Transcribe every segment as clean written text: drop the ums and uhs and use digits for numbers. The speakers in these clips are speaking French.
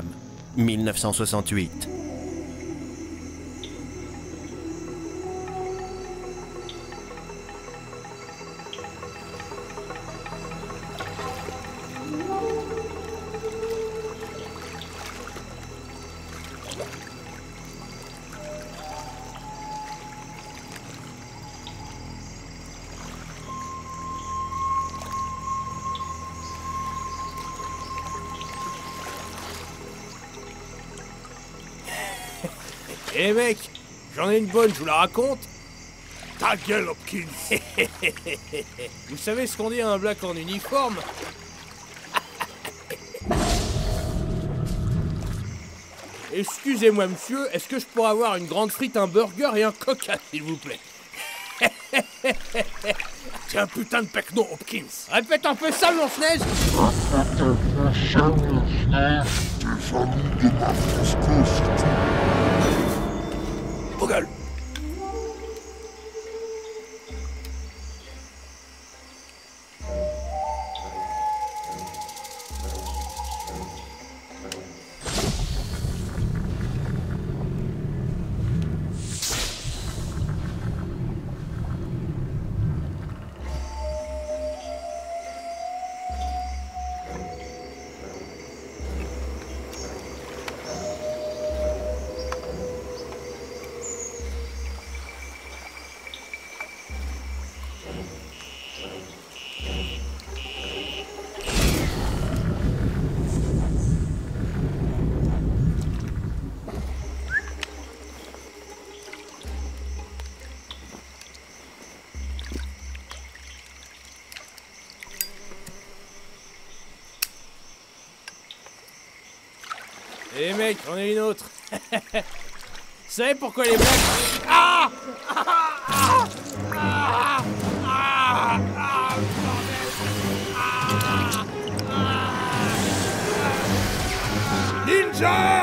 Vietnam, 1968. Eh mec, j'en ai une bonne, je vous la raconte. Ta gueule, Hopkins. Vous savez ce qu'on dit à un black en uniforme? Excusez-moi, monsieur, est-ce que je pourrais avoir une grande frite, un burger et un coca, s'il vous plaît? T'es un putain de pecno, Hopkins. Répète un peu ça, Blanche-Neige. Répète un peu ça, Blanche-Neige. T'es jaloux de ma fresco, c'est tout. Eh mec, on est une autre. Vous savez pourquoi les blacks... Ah ah ah ah ah ah. Ninja!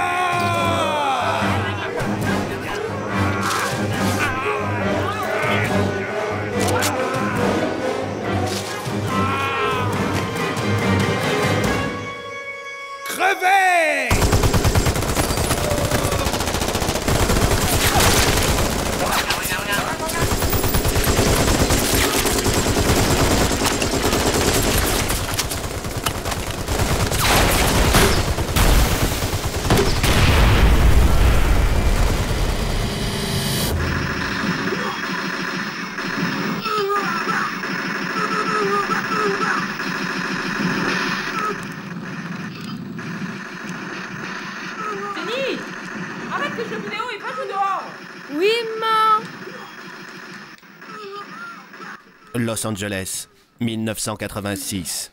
Los Angeles, 1986.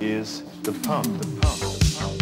Is the pump, the pump, the pump.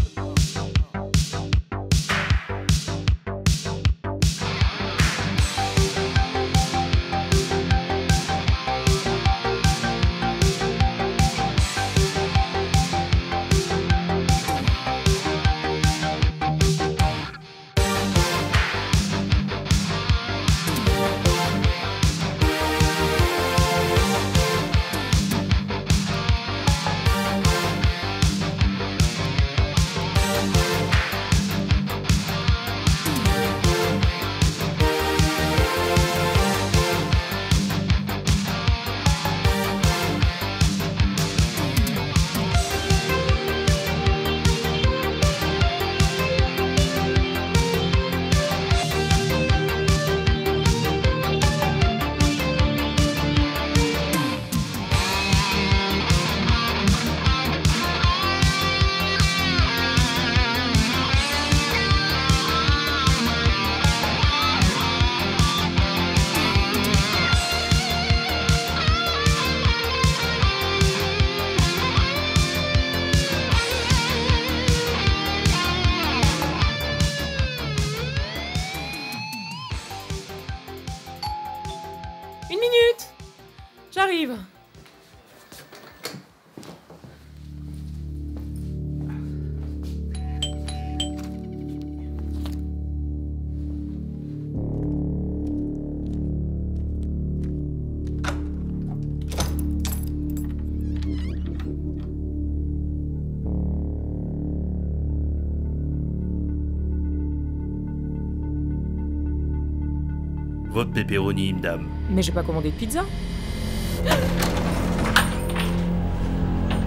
hot pepperoni, madame. Mais j'ai pas commandé de pizza.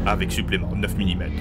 Avec supplément, 9 mm.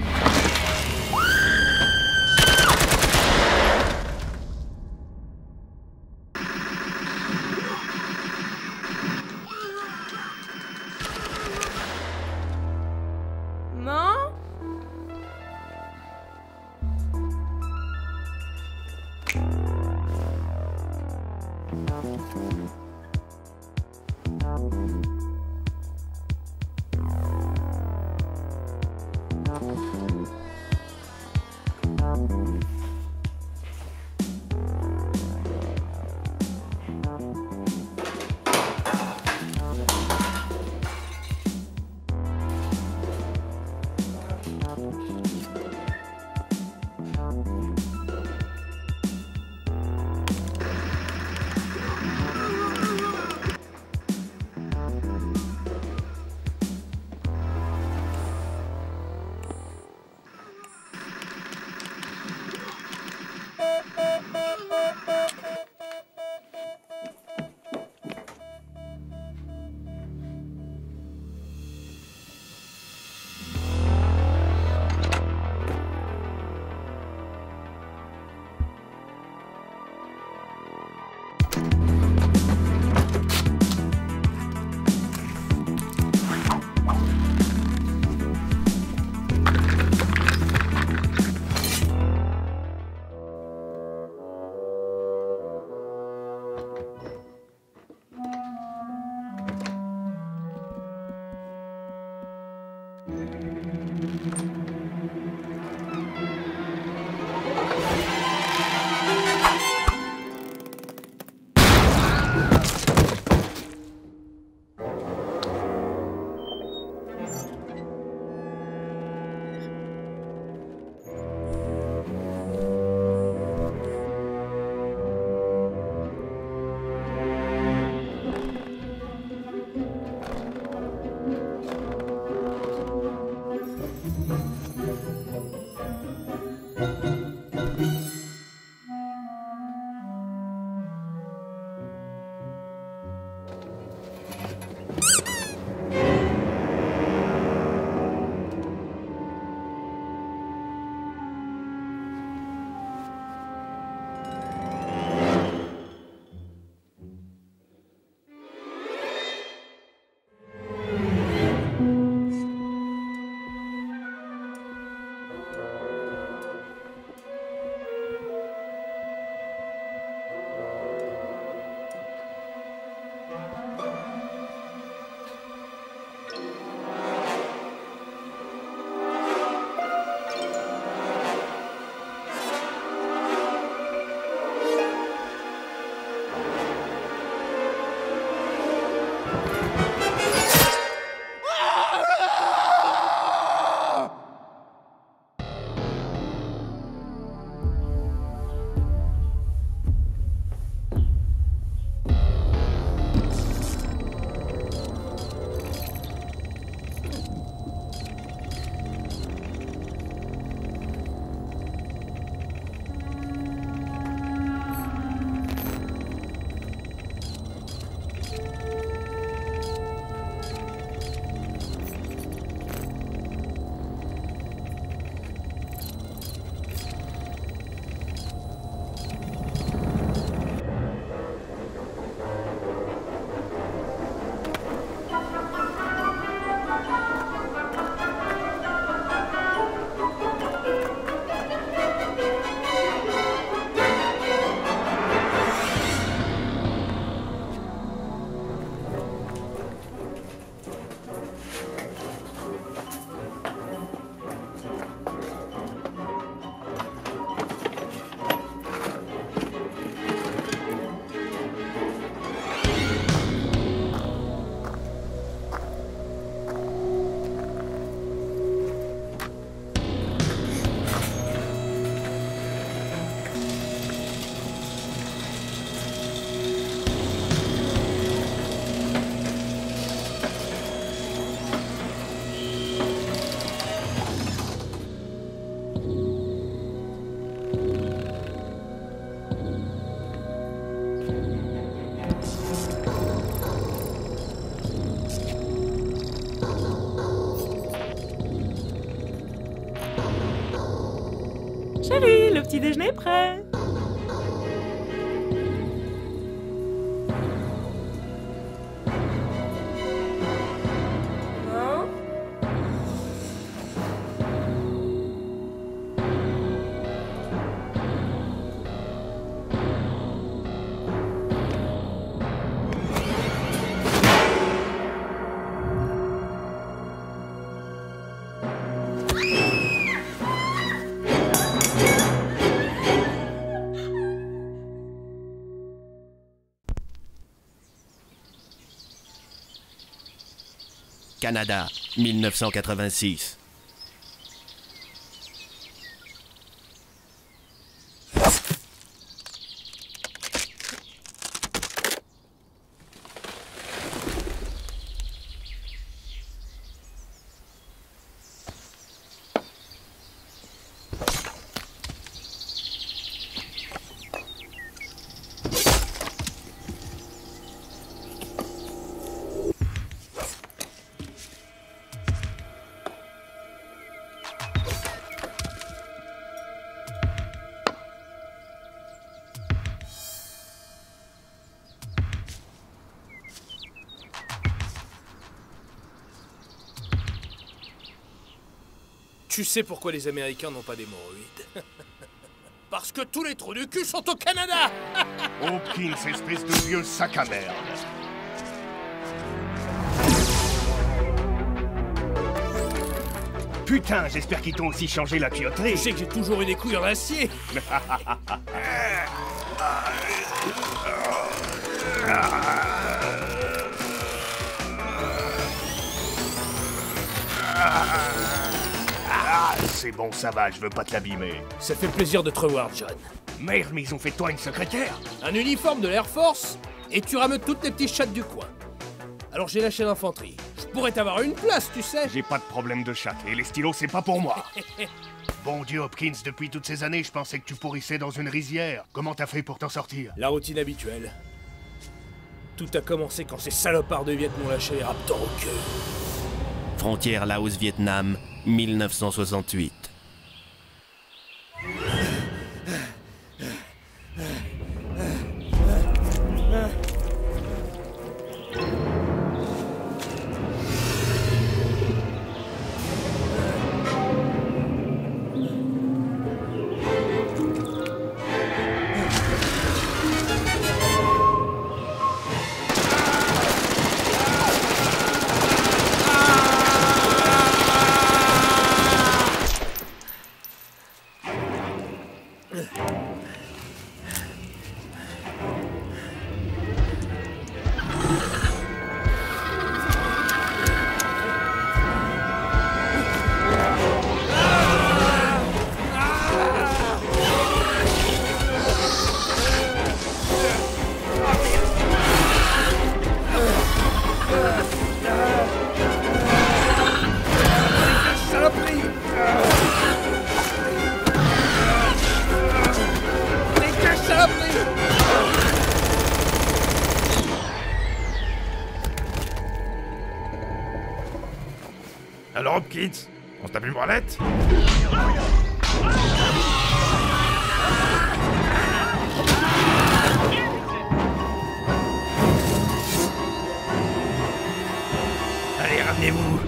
Chérie, le petit déjeuner est prêt. Canada, 1986. Tu sais pourquoi les Américains n'ont pas d'hémorroïdes? Parce que tous les trous du cul sont au Canada. Hopkins, espèce de vieux sac à merde. Putain, j'espère qu'ils t'ont aussi changé la tuyauterie. Tu sais que j'ai toujours eu des couilles en acier. C'est bon, ça va, je veux pas te l'abîmer. Ça fait plaisir de te revoir, John. Merde, mais ils ont fait de toi une secrétaire. Un uniforme de l'Air Force, et tu rameutes toutes les petites chattes du coin. Alors j'ai lâché l'infanterie. Je pourrais t'avoir une place, tu sais. J'ai pas de problème de chatte, et les stylos, c'est pas pour moi. Bon Dieu, Hopkins, depuis toutes ces années, je pensais que tu pourrissais dans une rizière. Comment t'as fait pour t'en sortir? La routine habituelle. Tout a commencé quand ces salopards de Viet m'ont lâché les raptors au cœur. Frontière Laos-Vietnam, 1968. Alors Hopkins, on se tape une branlette? Allez, ramenez-vous.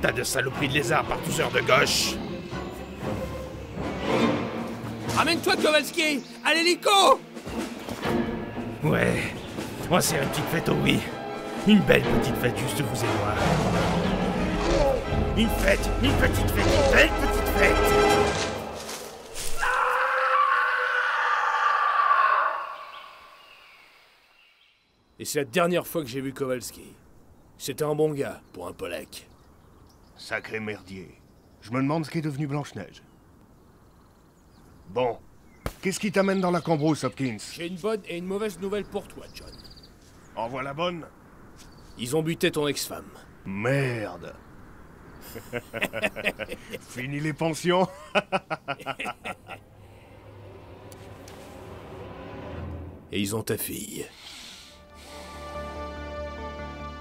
T'as de saloperies de lézards par tousseur de gauche. Ramène-toi, Kowalski, à l'hélico! Ouais, on sert une petite fête au oui. Une belle petite fête juste vous et moi. Une petite fête, une belle petite fête. Et c'est la dernière fois que j'ai vu Kowalski. C'était un bon gars, pour un Polak. Sacré merdier. Je me demande ce qu'est devenu Blanche-Neige. Bon. Qu'est-ce qui t'amène dans la cambrousse, Hopkins? J'ai une bonne et une mauvaise nouvelle pour toi, John. Envoie la bonne. Ils ont buté ton ex-femme. Merde. Fini les pensions. Et ils ont ta fille.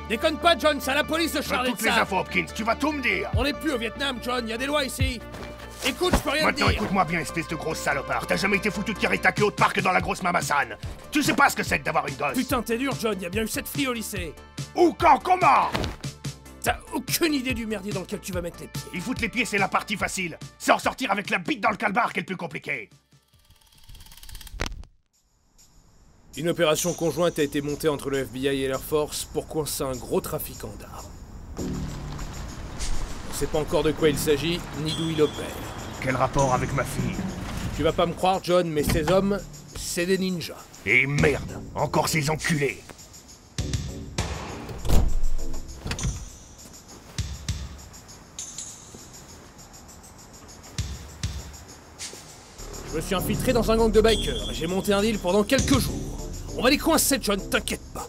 Déconne pas, John, c'est à la police de Charlottetown. Toutes les infos, Hopkins, tu vas tout me dire. On n'est plus au Vietnam, John, il y a des lois ici. Écoute, je peux rien te dire. Maintenant, écoute-moi bien, espèce de grosse salopard. T'as jamais été foutu de Karitake au parc dans la grosse mamassane. Tu sais pas ce que c'est que d'avoir une gosse. Putain, t'es dur, John. Y'a bien eu 7 filles au lycée. Où, quand, comment? T'as aucune idée du merdier dans lequel tu vas mettre les pieds. Ils foutent les pieds, c'est la partie facile. C'est en sortir avec la bite dans le calbar qui est le plus compliqué. Une opération conjointe a été montée entre le FBI et l'Air Force pour coincer un gros trafiquant d'armes. On sait pas encore de quoi il s'agit, ni d'où il opère. Quel rapport avec ma fille? Tu vas pas me croire, John, mais ces hommes, c'est des ninjas. Et merde, encore ces enculés. Je me suis infiltré dans un gang de bikers et j'ai monté un deal pendant quelques jours. On va les coincer, John, t'inquiète pas.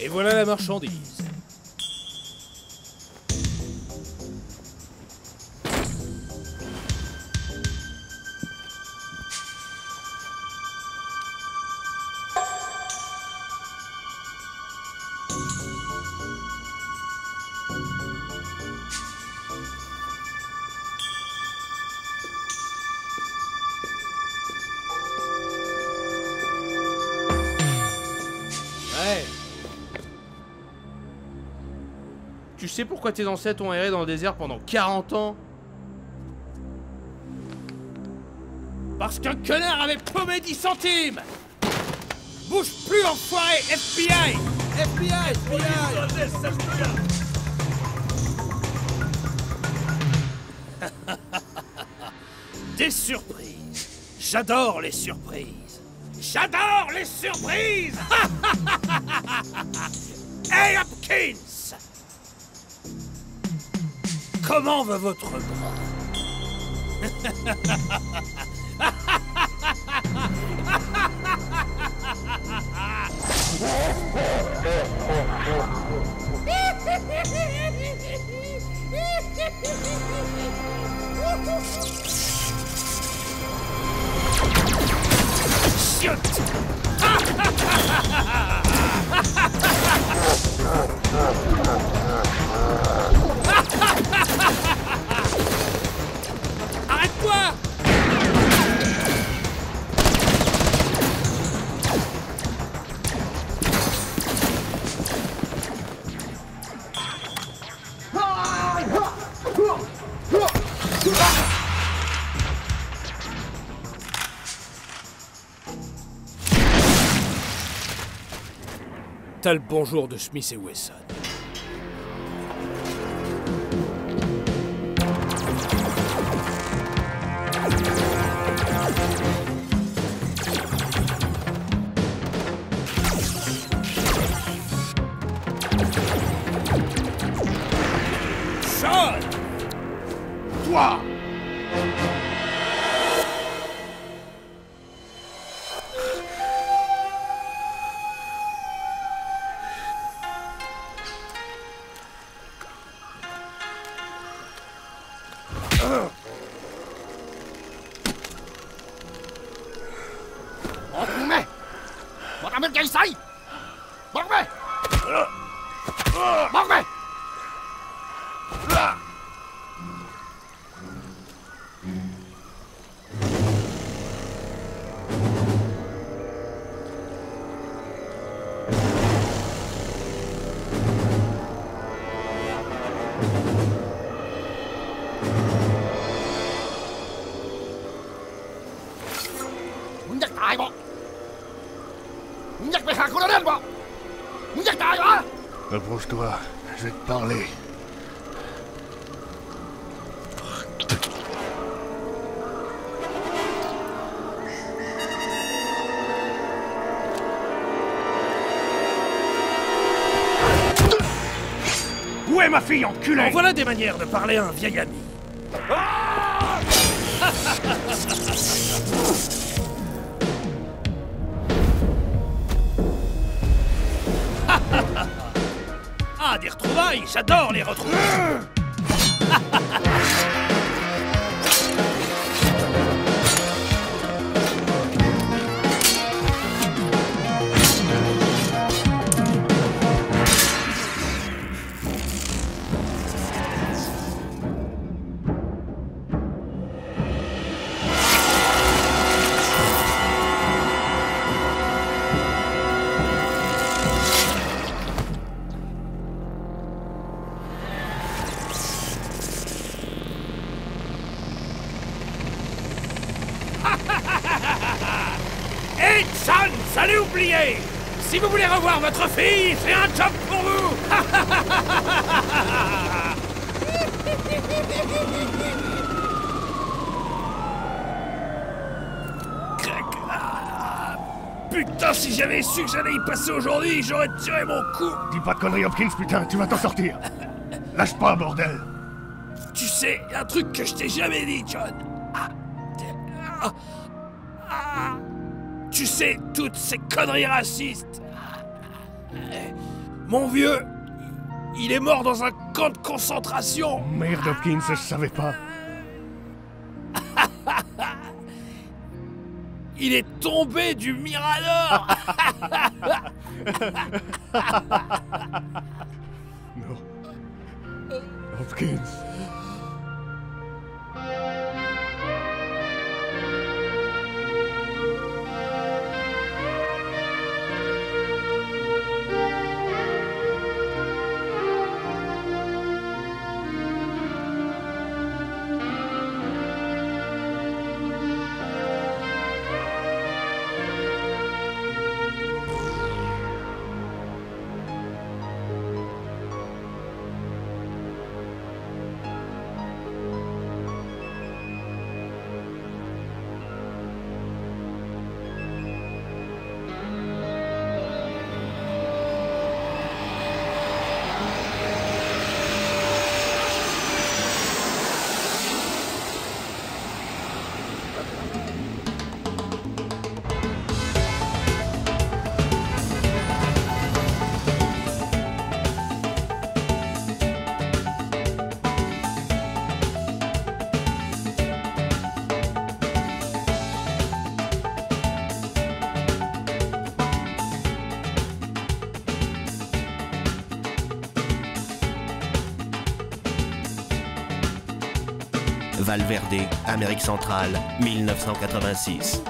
Et voilà la marchandise. Tu sais pourquoi tes ancêtres ont erré dans le désert pendant 40 ans? Parce qu'un connard avait paumé 10 centimes! Bouge plus, enfoiré! FBI! FBI! FBI! Des surprises! J'adore les surprises! J'adore les surprises! Hey Hopkins! Comment va votre bras? T'as le bonjour de Smith et Wesson. Sean ! Toi ! Approche-toi, je vais te parler. Où est ma fille, enculée? En voilà des manières de parler à un vieil ami. Ah Ah, des retrouvailles, j'adore les retrouvailles. Si vous voulez revoir votre fille, j'ai un job pour vous. Putain, si j'avais su que j'allais y passer aujourd'hui, j'aurais tiré mon coup. Dis pas de conneries, Hopkins, putain, tu vas t'en sortir. Lâche pas, bordel. Tu sais, un truc que je t'ai jamais dit, John. Tu sais, toutes ces conneries racistes. Mon vieux, il est mort dans un camp de concentration. Merde, Hopkins, je savais pas. Il est tombé du Mirador. Non. Hopkins. Valverde, Amérique centrale, 1986.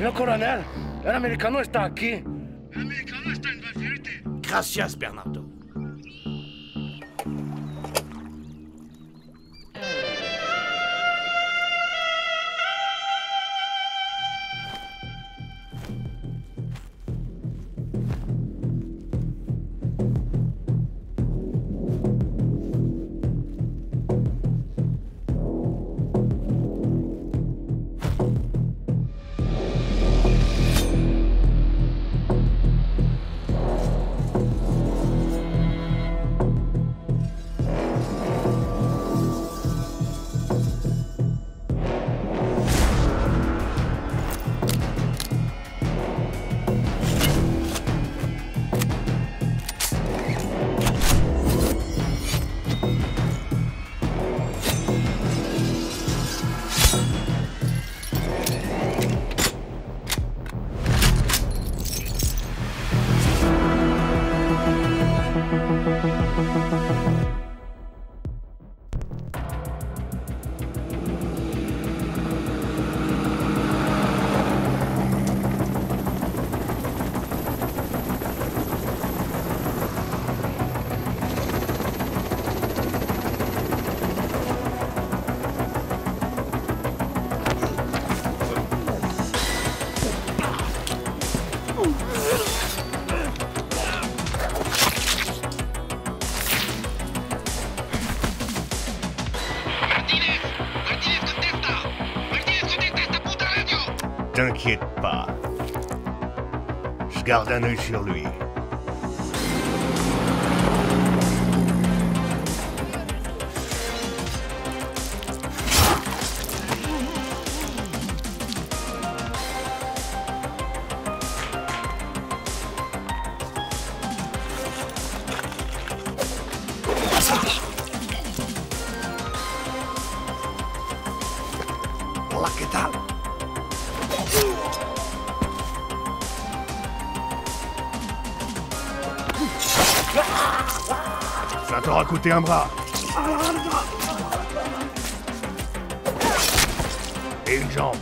Señor coronel, el americano está aquí. El americano está en Valverde. Gracias, Bernardo. T'inquiète pas, je garde un œil sur lui. Ça t'aura coûté un bras. Et une jambe.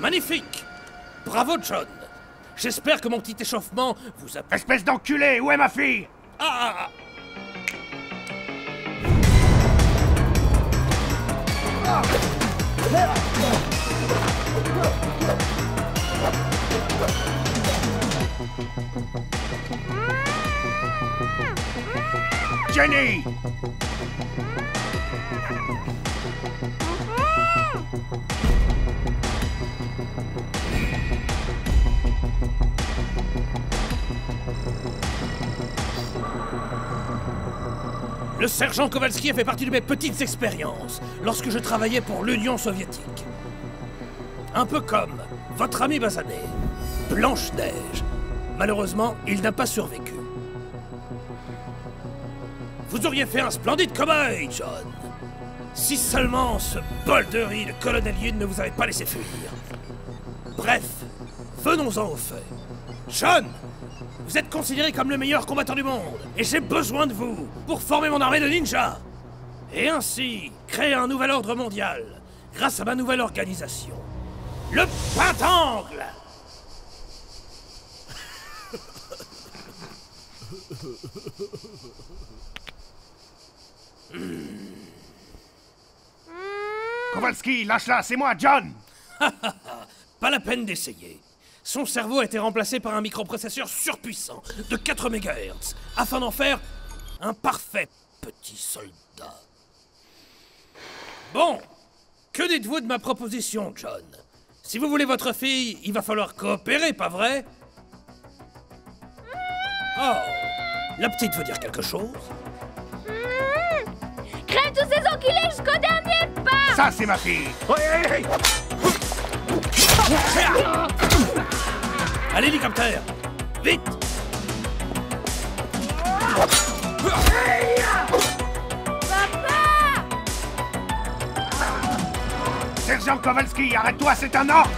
Magnifique! Bravo, John! J'espère que mon petit échauffement vous a... Espèce d'enculé! Où est ma fille? Ah, ah, ah. Jenny! Le sergent Kowalski a fait partie de mes petites expériences lorsque je travaillais pour l'Union soviétique. Un peu comme votre ami Basané, Blanche-Neige. Malheureusement, il n'a pas survécu. Vous auriez fait un splendide cobaye, John. Si seulement ce bol de riz de Colonel Yin ne vous avait pas laissé fuir. Bref, venons-en au fait. John, vous êtes considéré comme le meilleur combattant du monde, et j'ai besoin de vous pour former mon armée de ninjas. Et ainsi, créer un nouvel ordre mondial, grâce à ma nouvelle organisation. Le pentangle. Kowalski, lâche-la, c'est moi, John. Pas la peine d'essayer. Son cerveau a été remplacé par un microprocesseur surpuissant de 4 MHz, afin d'en faire un parfait petit soldat. Bon, que dites-vous de ma proposition, John? Si vous voulez votre fille, il va falloir coopérer, pas vrai? Oh, la petite veut dire quelque chose? Crève tous ces enculés jusqu'au dernier pas! Ça, c'est ma fille! Ouais. À l'hélicoptère! Vite! Papa! Sergent Kowalski, arrête-toi, c'est un ordre!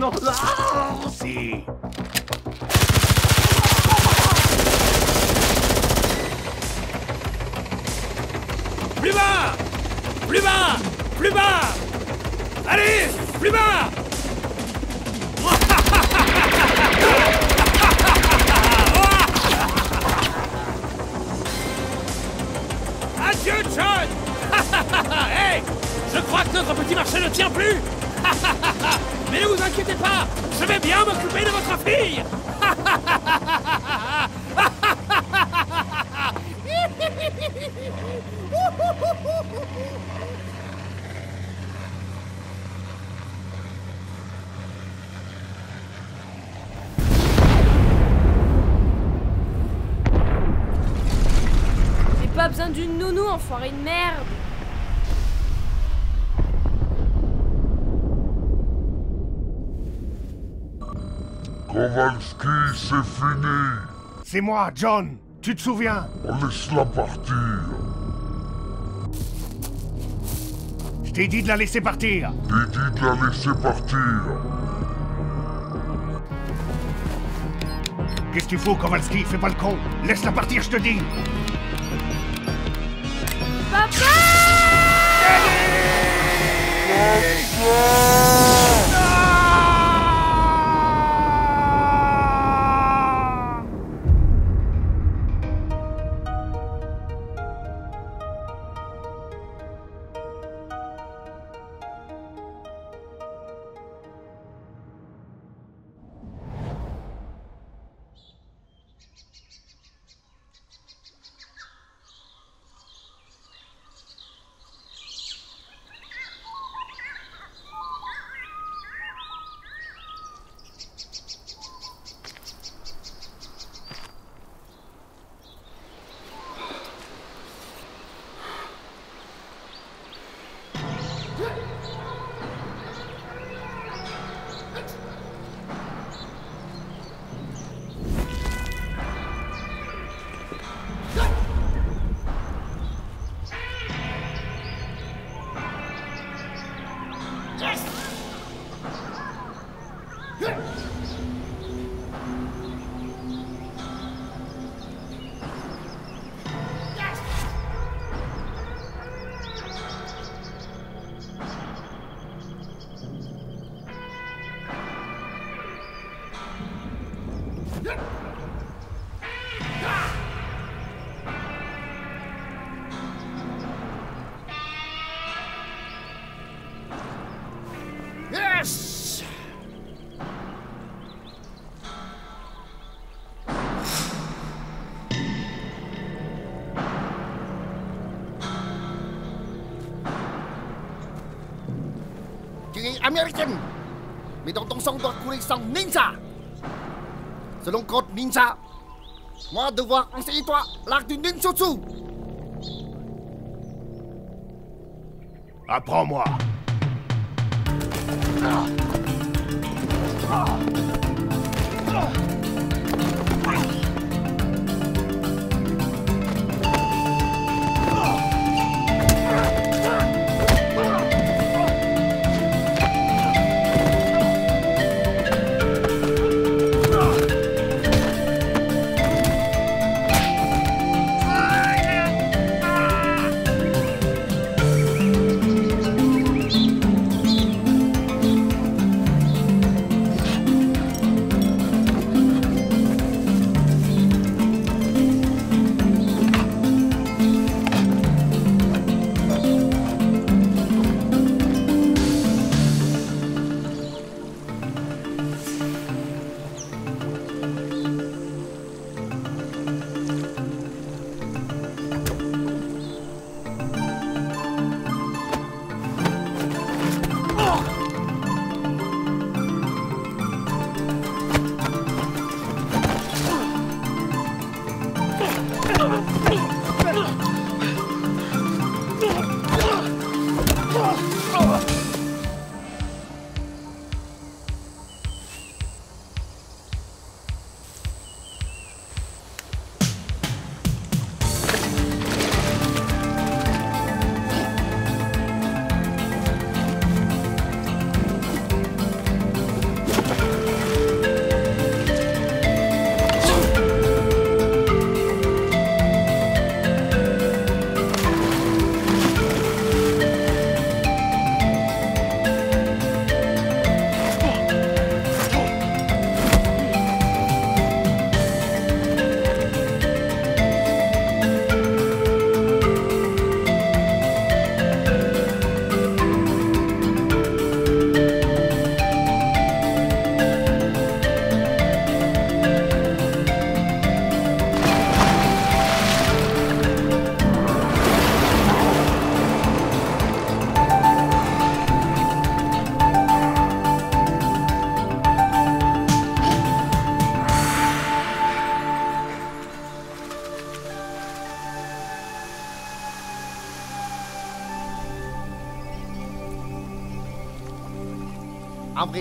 Non, ah, si. Plus bas, plus bas, plus bas. Allez, plus bas. Adieu, John. Hey, je crois que notre petit marché ne tient plus. Mais ne vous inquiétez pas, je vais bien m'occuper de votre fille. J'ai pas besoin d'une nounou, enfoiré de merde. Kowalski, c'est fini! C'est moi, John! Tu te souviens? On laisse-la partir! Je t'ai dit de la laisser partir! T'ai dit de la laisser partir! Qu'est-ce que tu fous, Kowalski? Fais pas le con! Laisse-la partir, je te dis! Papa! Papa! Américaine, mais dans ton sang doit couler sans ninja. Selon code ninja, moi devoir enseigner toi l'art du ninjotsu. Apprends-moi.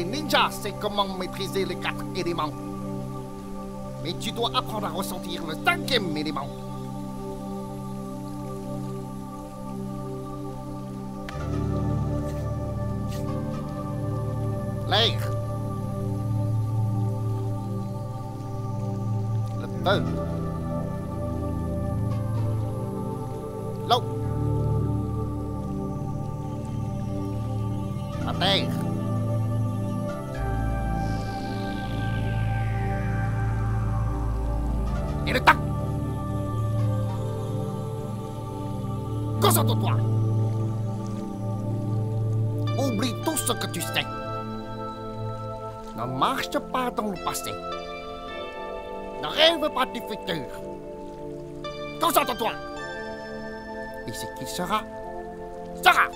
Ninja, c'est comment maîtriser les 4 éléments. Mais tu dois apprendre à ressentir le 5e élément. L'air. Le feu. L'eau. La terre. Concentre-toi. Oublie tout ce que tu sais. Ne marche pas dans le passé. Ne rêve pas du futur. Concentre-toi. Et ce qui sera, sera.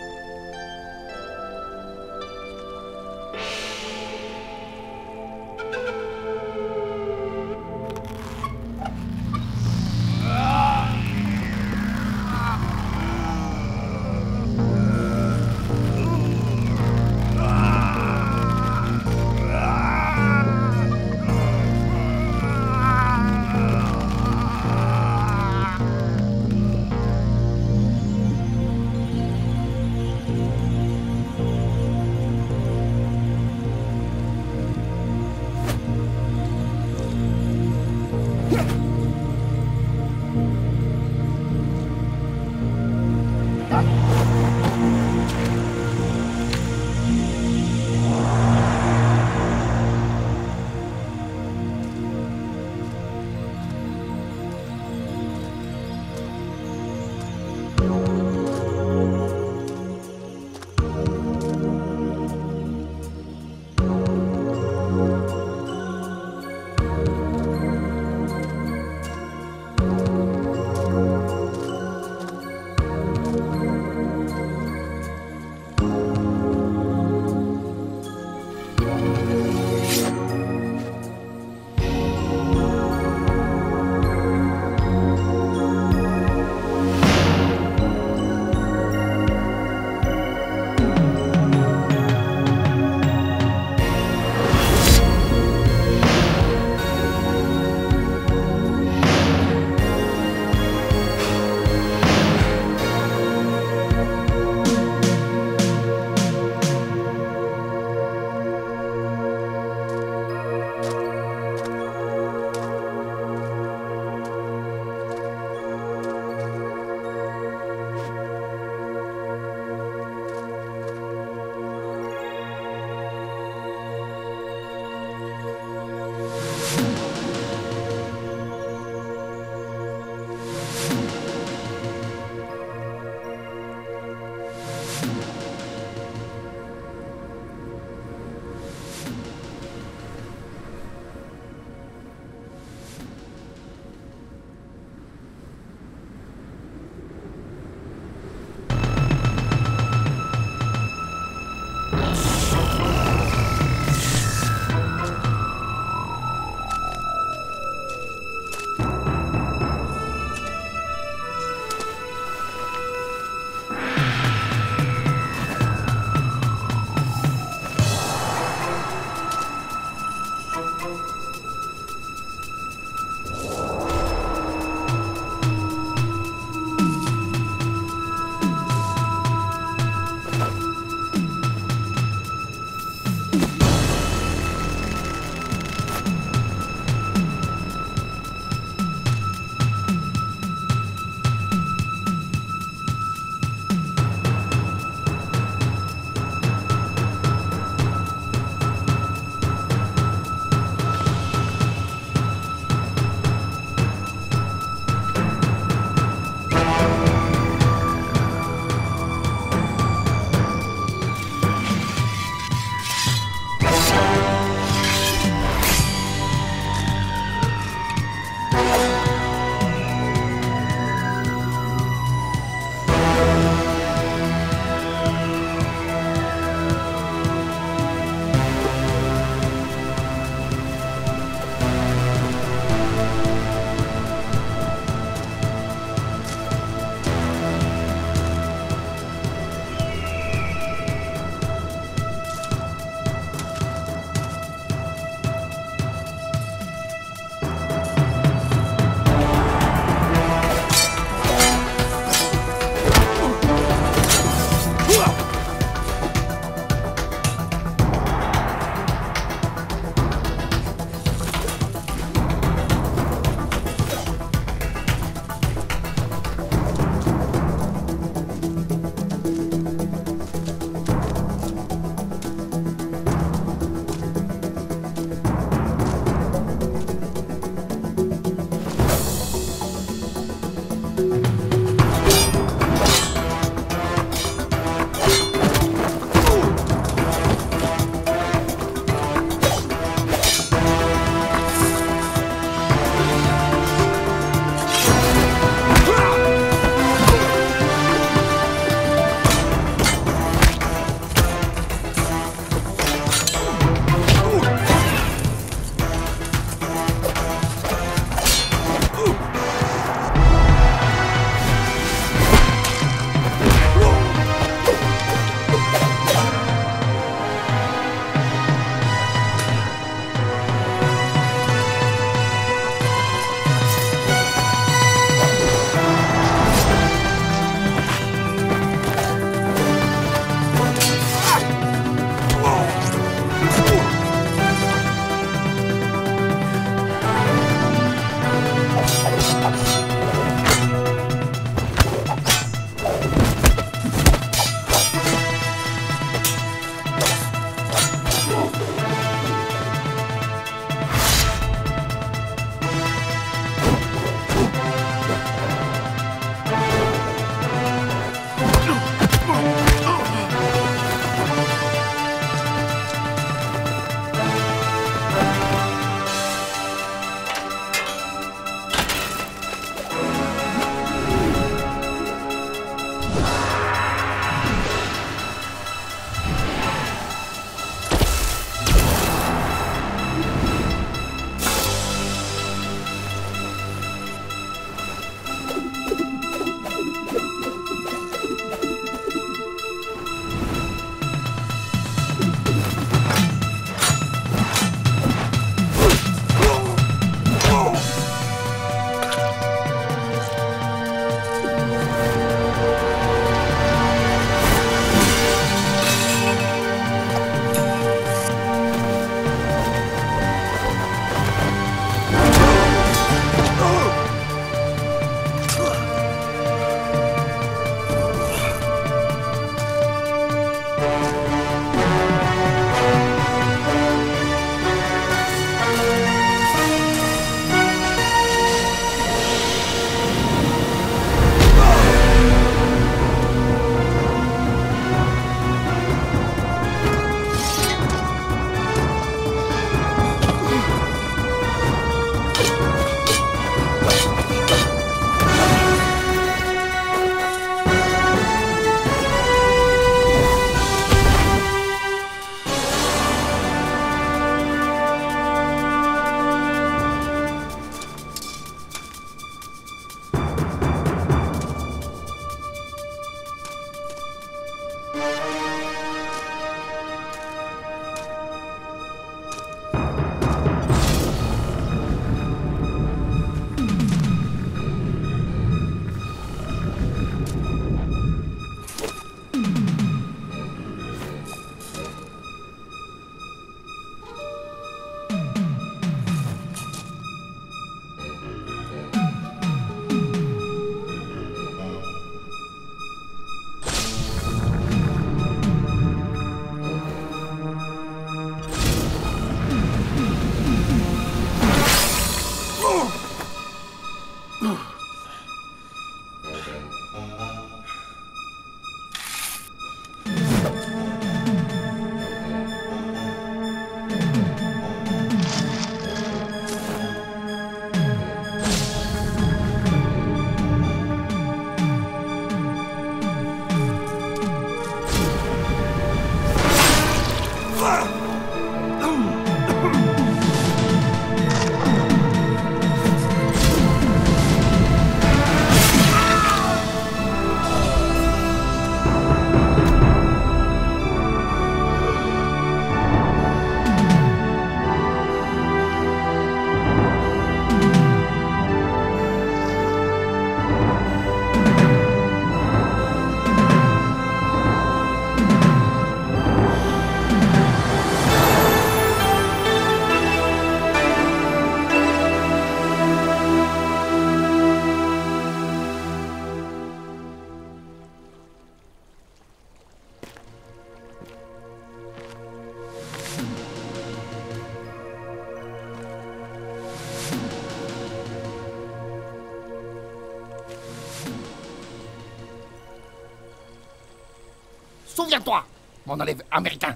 Souviens-toi, mon élève américain.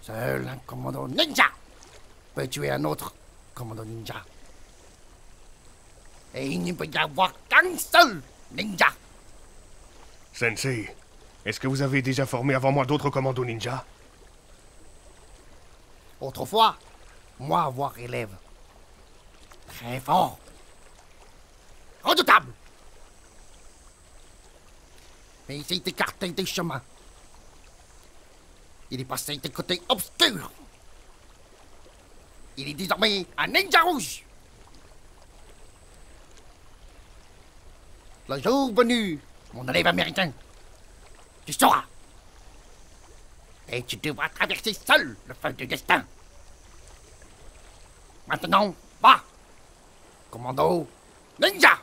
Seul un commando ninja peut tuer un autre commando ninja. Et il ne peut y avoir qu'un seul ninja. Sensei, est-ce que vous avez déjà formé avant moi d'autres commandos ninja? Autrefois, moi avoir élève. Très fort. Redoutable. Mais il s'est écarté des chemins. Il est passé des côtés obscurs. Il est désormais un ninja rouge. Le jour venu, mon élève américain, tu sauras. Et tu devras traverser seul le feu du destin. Maintenant, va, commando ninja.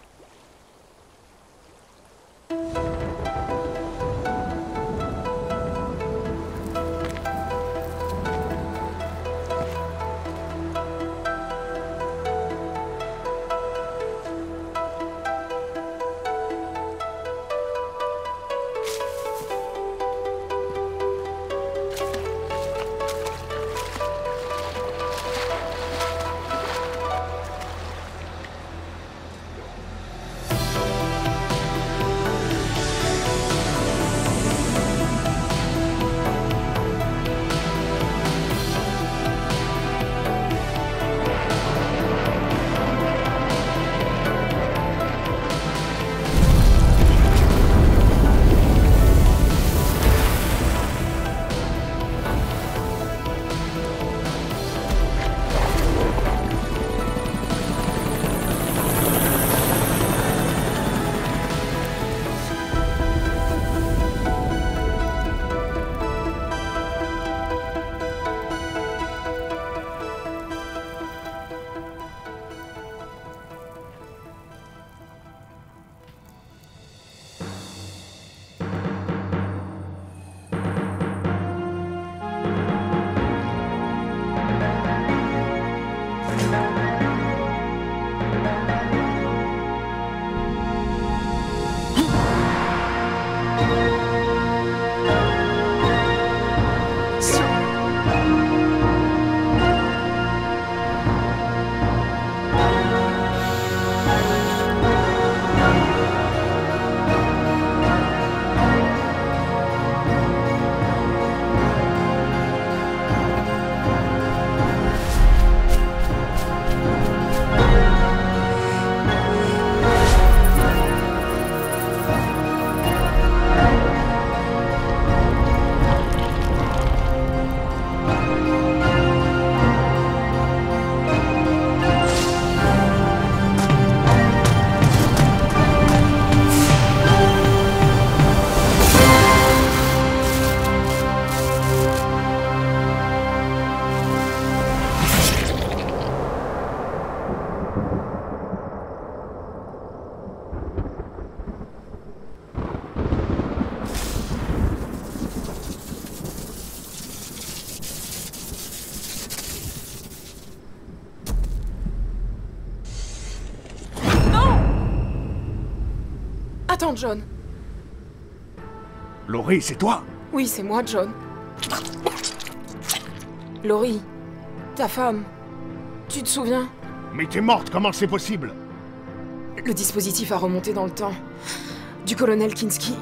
instant, John. Laurie, c'est toi? Oui, c'est moi, John. Laurie, ta femme, tu te souviens? Mais t'es morte, comment c'est possible? Le dispositif a remonté dans le temps. Du colonel Kinski.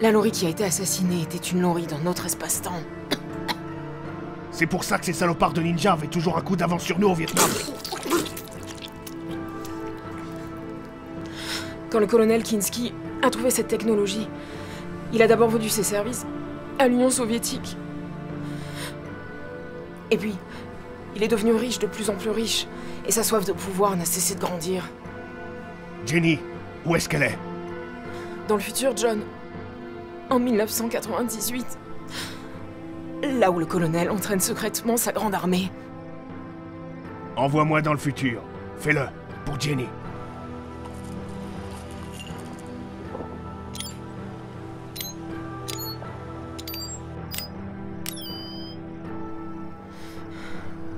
La Laurie qui a été assassinée était une Laurie dans notre espace-temps. C'est pour ça que ces salopards de ninja avaient toujours un coup d'avance sur nous au Vietnam. Quand le colonel Kinski a trouvé cette technologie, il a d'abord vendu ses services à l'Union soviétique. Et puis, il est devenu riche, de plus en plus riche, et sa soif de pouvoir n'a cessé de grandir. Jenny, où est-ce qu'elle est? Dans le futur, John. En 1998. Là où le colonel entraîne secrètement sa grande armée. Envoie-moi dans le futur. Fais-le, pour Jenny.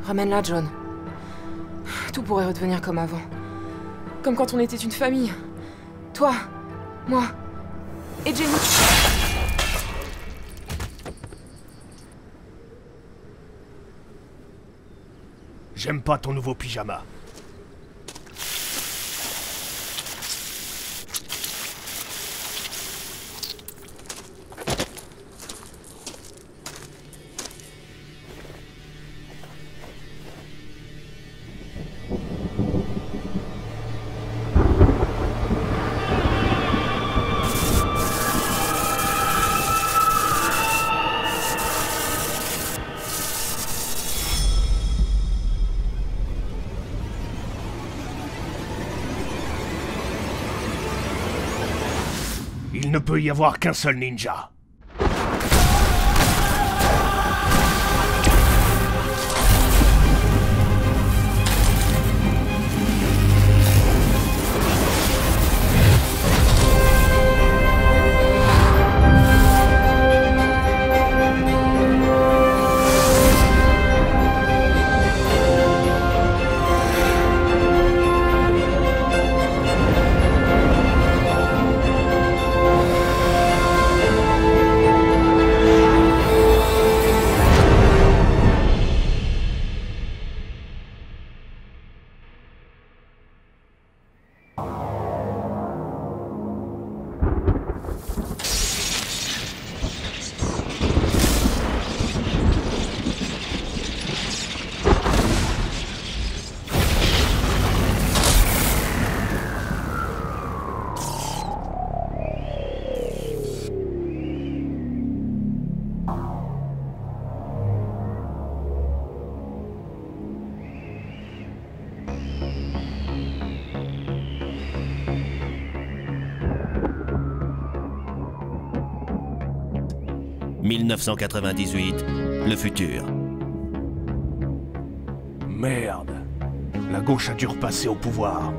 Ramène-la, John. Tout pourrait redevenir comme avant. Comme quand on était une famille. Toi, moi, et Jenny. J'aime pas ton nouveau pyjama. Il ne peut y avoir qu'un seul ninja. « 1998, le futur. » Merde. La gauche a dû repasser au pouvoir.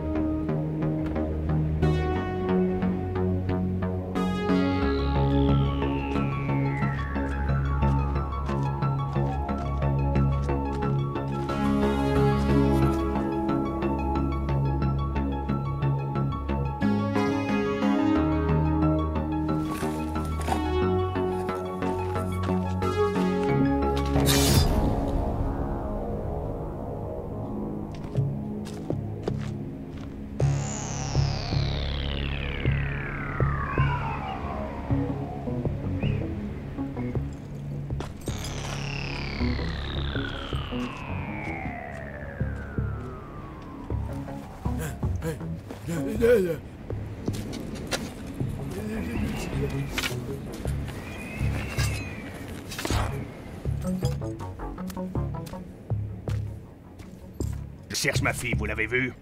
Je cherche ma fille, vous l'avez vue?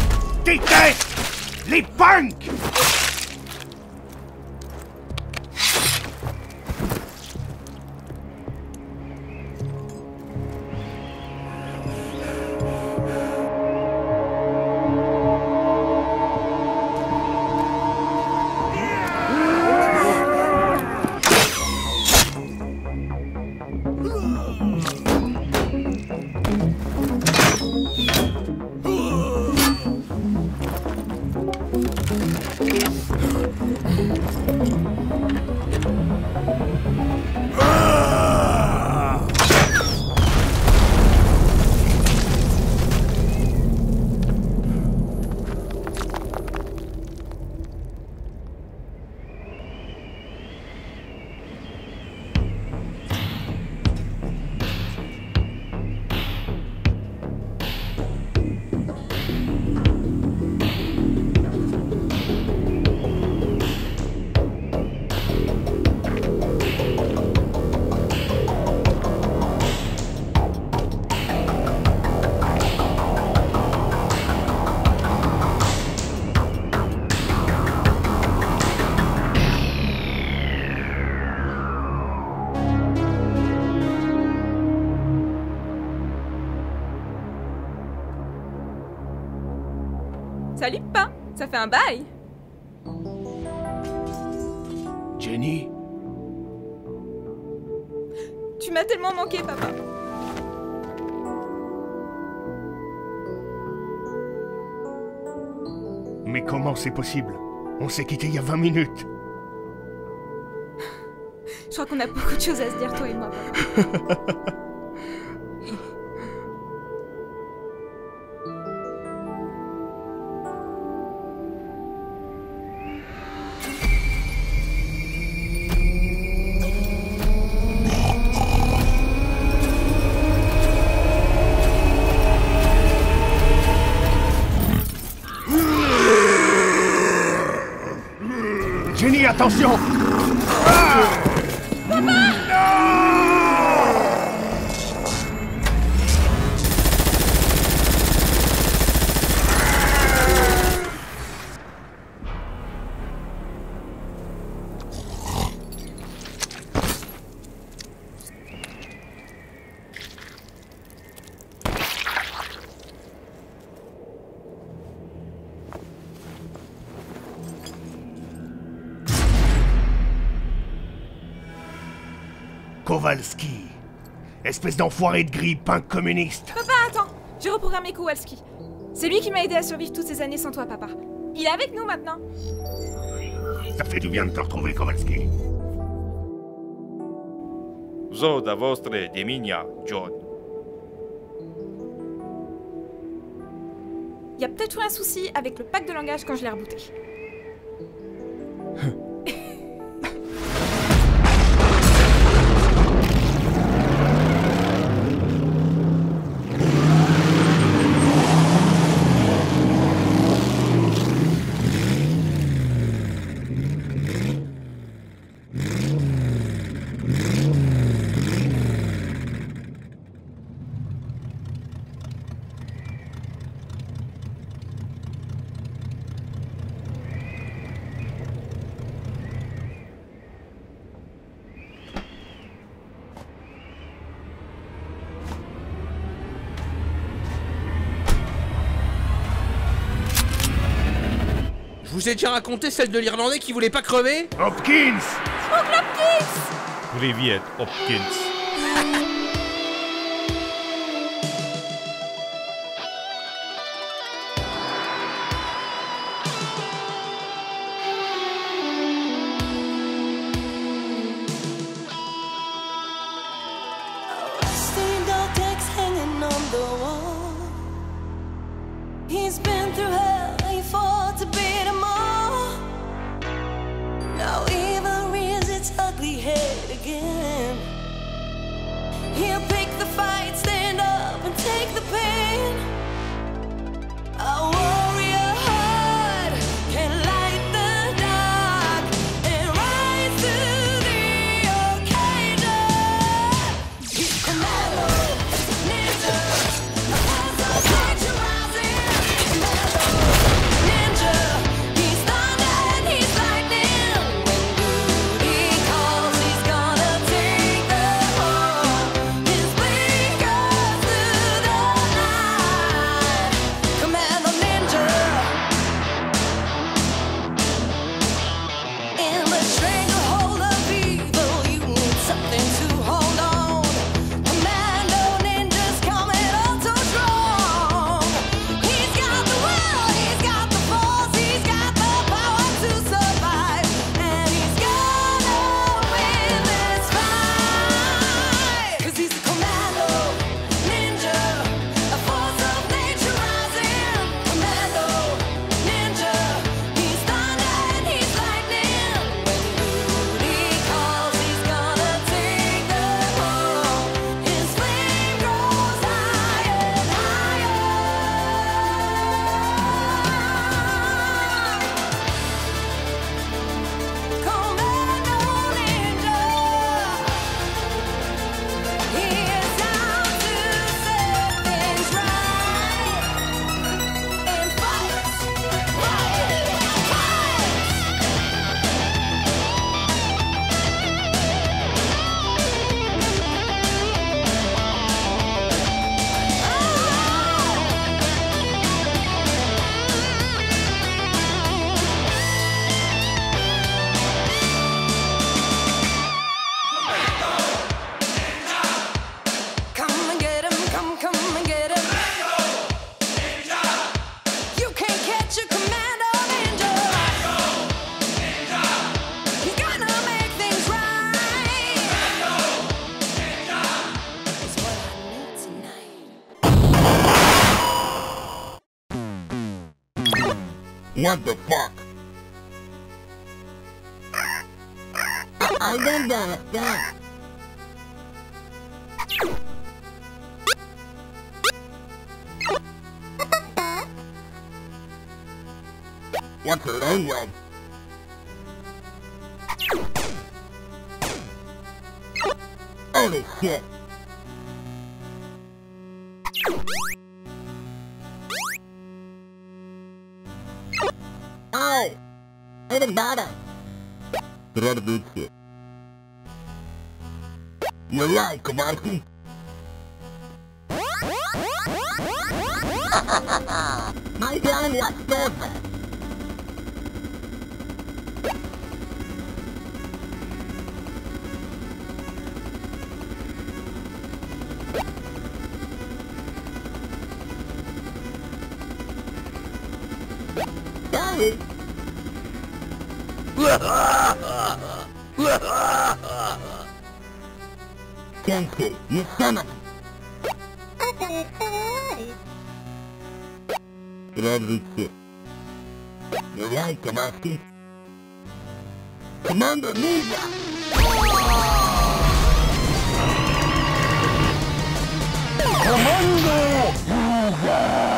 Je déteste Les punks! Salut, Pépin. Ça fait un bail. Jenny? Tu m'as tellement manqué, papa. Mais comment c'est possible? On s'est quittés il y a 20 minutes. Je crois qu'on a beaucoup de choses à se dire, toi et moi. Attention! Ah! Papa! Kowalski. Espèce d'enfoiré de gris, punk communiste. Papa, attends. J'ai reprogrammé Kowalski. C'est lui qui m'a aidé à survivre toutes ces années sans toi, papa. Il est avec nous maintenant. Ça fait du bien de te retrouver, Kowalski. Zo da vostre deminia, John. Il y a peut-être eu un souci avec le pack de langage quand je l'ai rebooté. Je vous ai déjà raconté celle de l'Irlandais qui voulait pas crever? Hopkins! Oncle Hopkins! Privet, Hopkins. Now evil rears its ugly head again. What the fuck? I don't understand. What's wrong with? Holy shit! Ow! It didn't matter. Try to do shit. You're alive, Kowalski. My plan was perfect. Sensei, you son of a... I can't say it. Lovely shit. You like Kowalski? Commando Ninja! Commando Ninja!